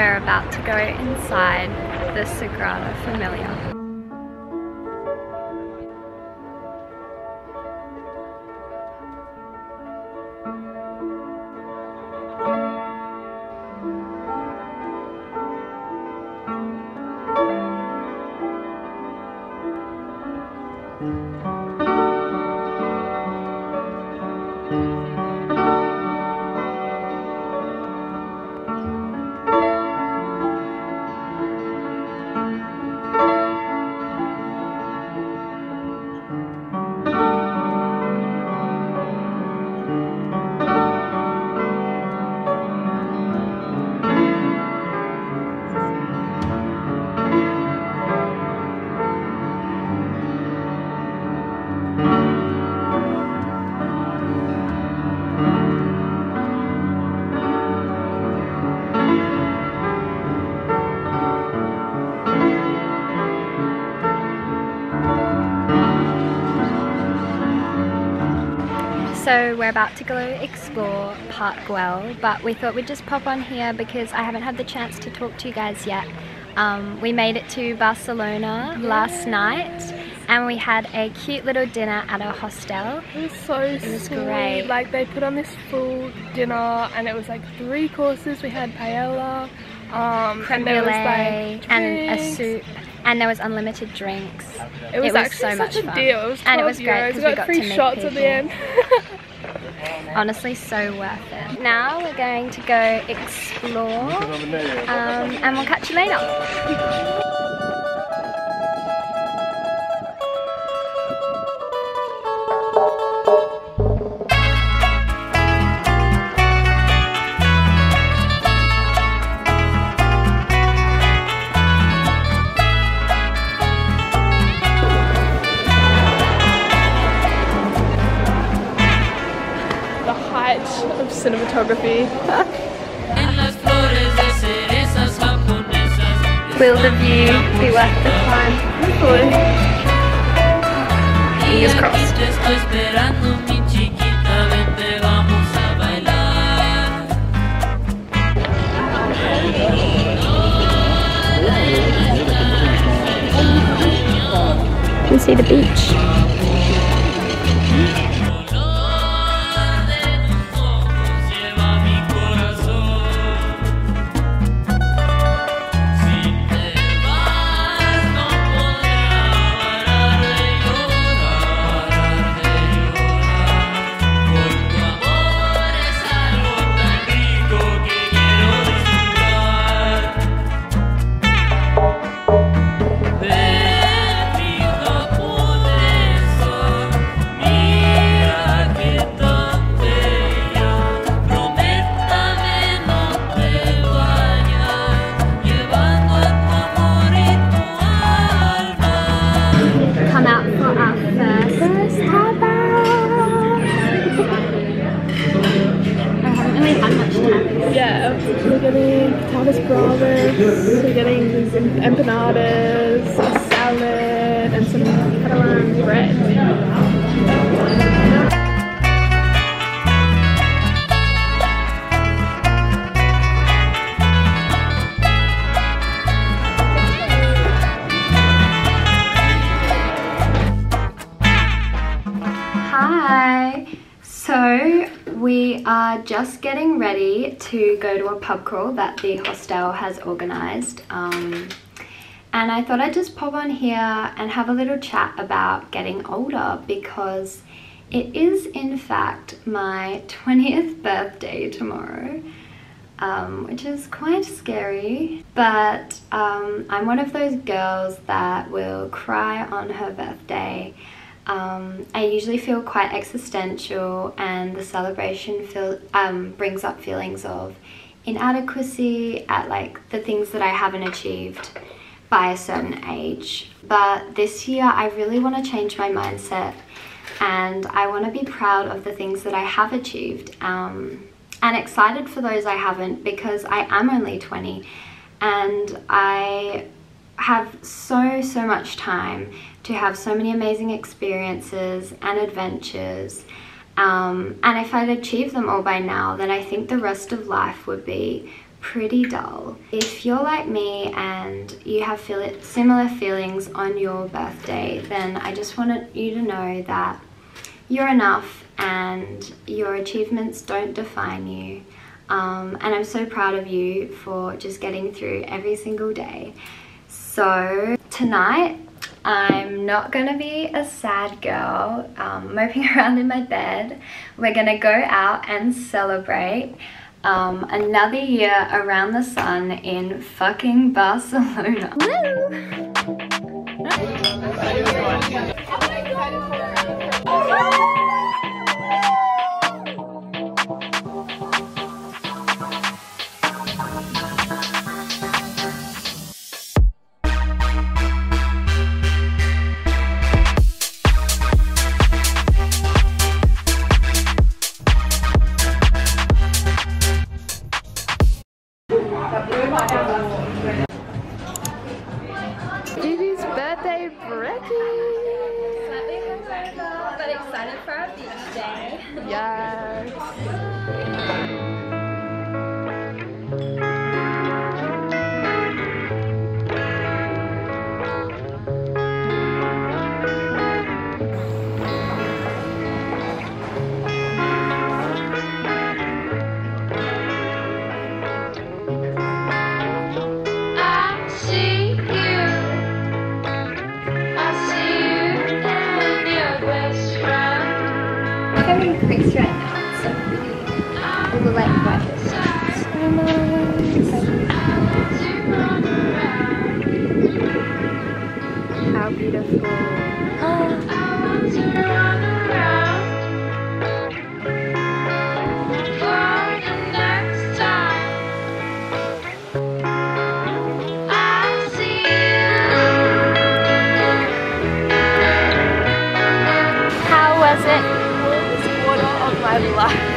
we're about to go inside the Sagrada Familia. So we're about to go explore Park Güell, but we thought we'd just pop on here because I haven't had the chance to talk to you guys yet. We made it to Barcelona last night and we had a cute little dinner at a hostel. It was so sweet. It was great. Like, they put on this full dinner and it was like 3 courses. We had paella, creme brulee, like, and a soup. And there was unlimited drinks. It was actually so much fun. It was €12. We got free shots at the end. Honestly, so worth it. Now we're going to go explore, and we'll catch you later. Of cinematography. Will the view be worth the time? Hopefully. Fingers crossed. You can see the beach. We're getting empanadas, a salad, and some Catalan bread. Hi! So we are just getting ready to go to a pub crawl that the hostel has organised, and I thought I'd just pop on here and have a little chat about getting older, because it is in fact my 20th birthday tomorrow, which is quite scary, but I'm one of those girls that will cry on her birthday. I usually feel quite existential, and the celebration brings up feelings of inadequacy at like the things that I haven't achieved by a certain age. But this year I really want to change my mindset, and I want to be proud of the things that I have achieved, and excited for those I haven't, because I am only 20 and I have so much time to have so many amazing experiences and adventures, and if I'd achieved them all by now, then I think the rest of life would be pretty dull. If you're like me and you have similar feelings on your birthday, then I just wanted you to know that you're enough and your achievements don't define you. And I'm so proud of you for just getting through every single day. So tonight, I'm not gonna be a sad girl moping around in my bed. We're gonna go out and celebrate another year around the sun in fucking Barcelona. Woo!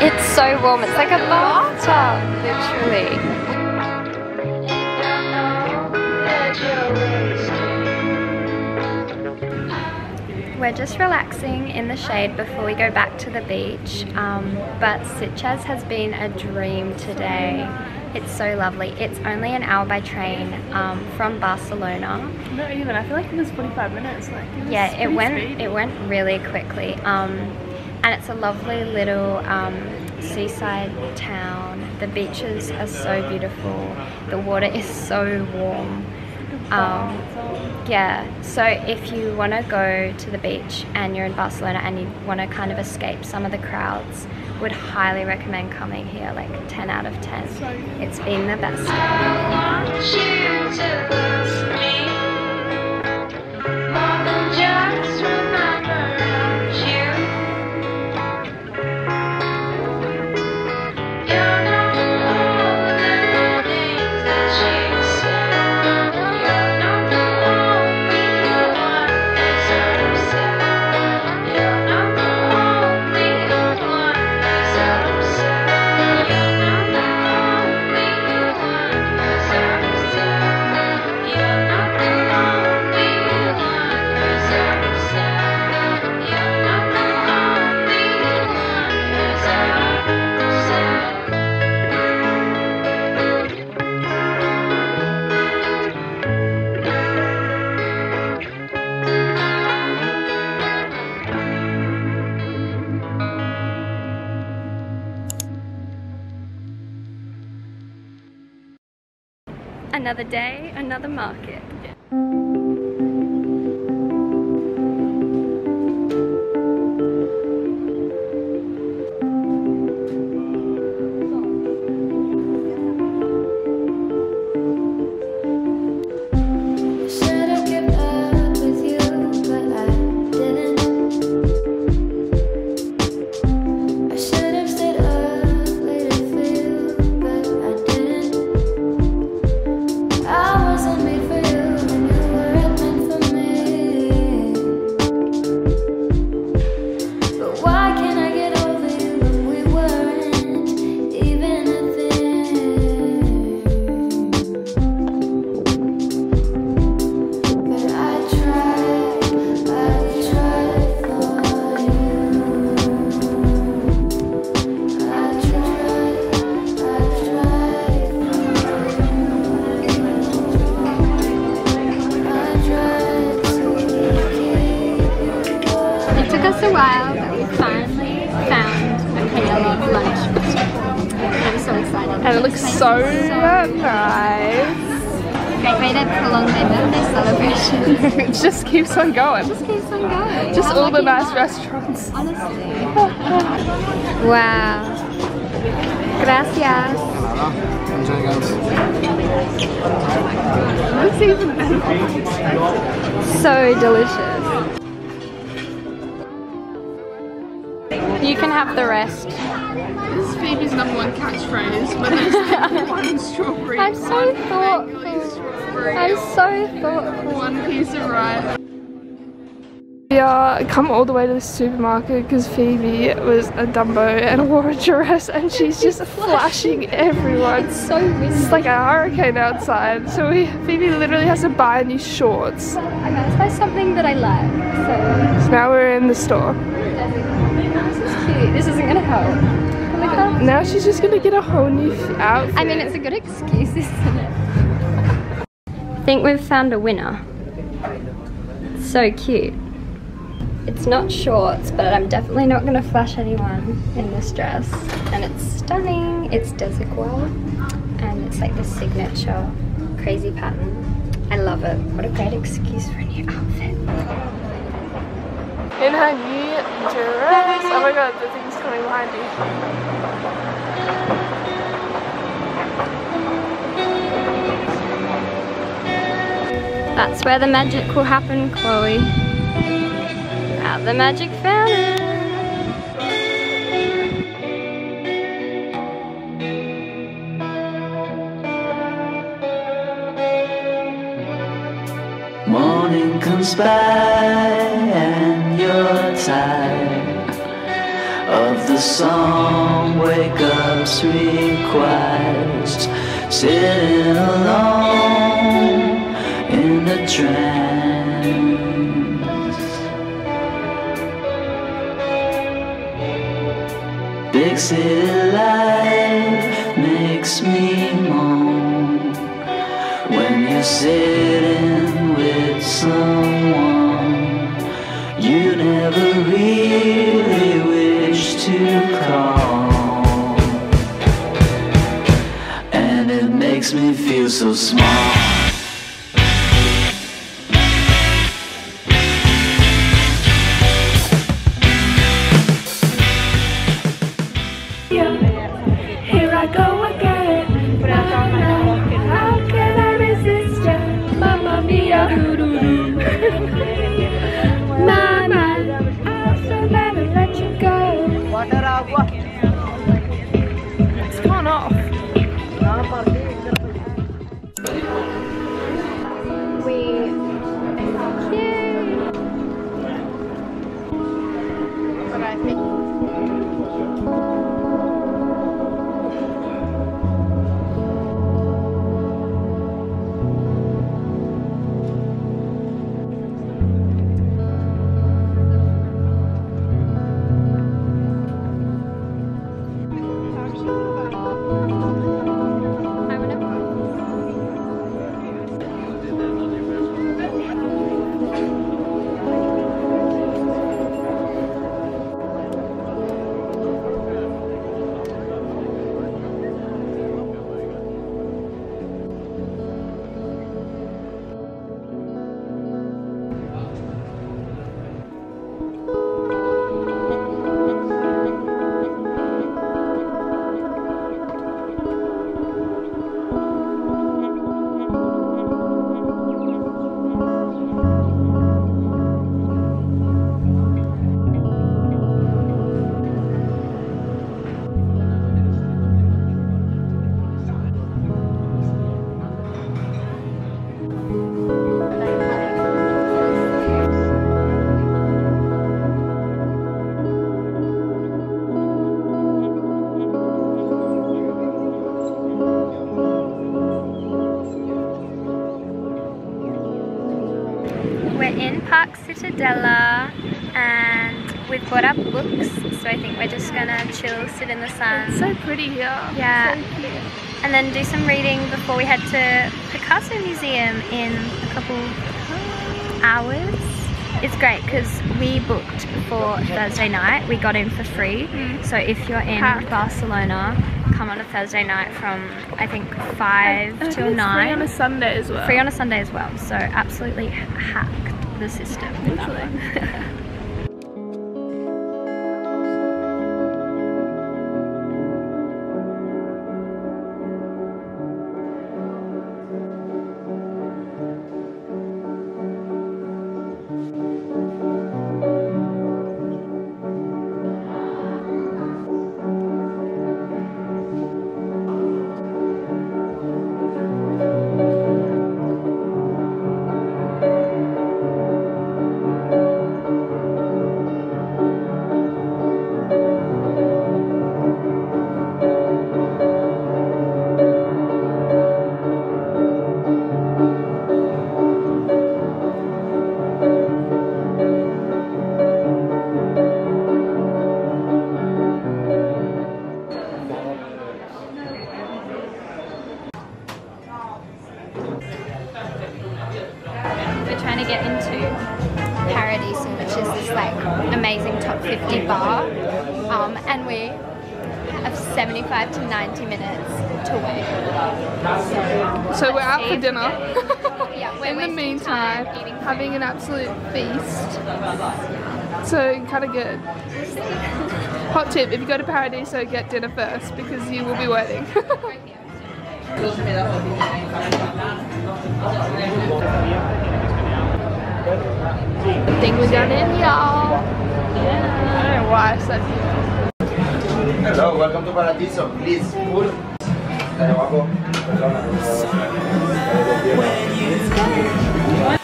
It's so warm, it's like a bathtub, literally. We're just relaxing in the shade before we go back to the beach, but Sitges has been a dream today. It's so lovely. It's only an hour by train from Barcelona. Not even, I feel like it was 45 minutes. Like, it was it went really quickly. And it's a lovely little seaside town. The beaches are so beautiful. The water is so warm. Yeah, so if you want to go to the beach and you're in Barcelona and you want to kind of escape some of the crowds, would highly recommend coming here, like 10 out of 10. It's been the best. I want you to lose me more than just remember. Another day, another market. Wasn't made for you and you were us a while, but we finally found a paella lunch restaurant. I'm so excited. And it looks so nice. Great way to prolong their birthday celebration. It just keeps on going. It just keeps on going. Just all the nice restaurants. Honestly. Wow. Gracias. Enjoy, guys. Looks even better. So delicious. You can have the rest. This is Phoebe's #1 catchphrase, but there's like one strawberry. I'm so thoughtful. I'm so thoughtful. One piece of rice. We are come all the way to the supermarket because Phoebe was a Dumbo and wore a dress, and she's just flashing everyone. It's so windy. It's like a hurricane outside. So Phoebe literally has to buy new shorts. I got to buy something that I like. So now we're in the store. This isn't gonna help. Oh, now she's just gonna get a whole new outfit. I mean, it's a good excuse, isn't it? I think we've found a winner. It's so cute. It's not shorts, but I'm definitely not gonna flash anyone in this dress. And it's stunning. It's desert guava, and it's like the signature crazy pattern. I love it. What a great excuse for a new outfit. In her new dress. Oh my god, the thing's coming behind you. That's where the magic will happen, Chloe. At the magic fountain. Morning comes by and you're tired of the song wake-ups requires, sitting alone in a trance. Big city life makes me moan when you're sitting with someone you never really wish to call, and it makes me feel so small. And we've bought our books, so I think we're just gonna chill, sit in the sun. It's so pretty here. Yeah. So cute. And then do some reading before we head to Picasso Museum in a couple hours. It's great because we booked for Thursday night. We got in for free. So if you're in Barcelona, come on a Thursday night from I think 5 till 9. Free on a Sunday as well. Free on a Sunday as well. So absolutely hacked the system. Literally. Trying to get into Paradiso, which is this like amazing top 50 bar, and we have 75 to 90 minutes to wait. So we're out for dinner. Yeah, we're in the meantime having an absolute feast. So kind of good. Hot tip: if you go to Paradiso, get dinner first because you will be waiting. I think we're done in, y'all. Yeah. I don't know why I said that. Hello, welcome to Paradiso. Please, put. When you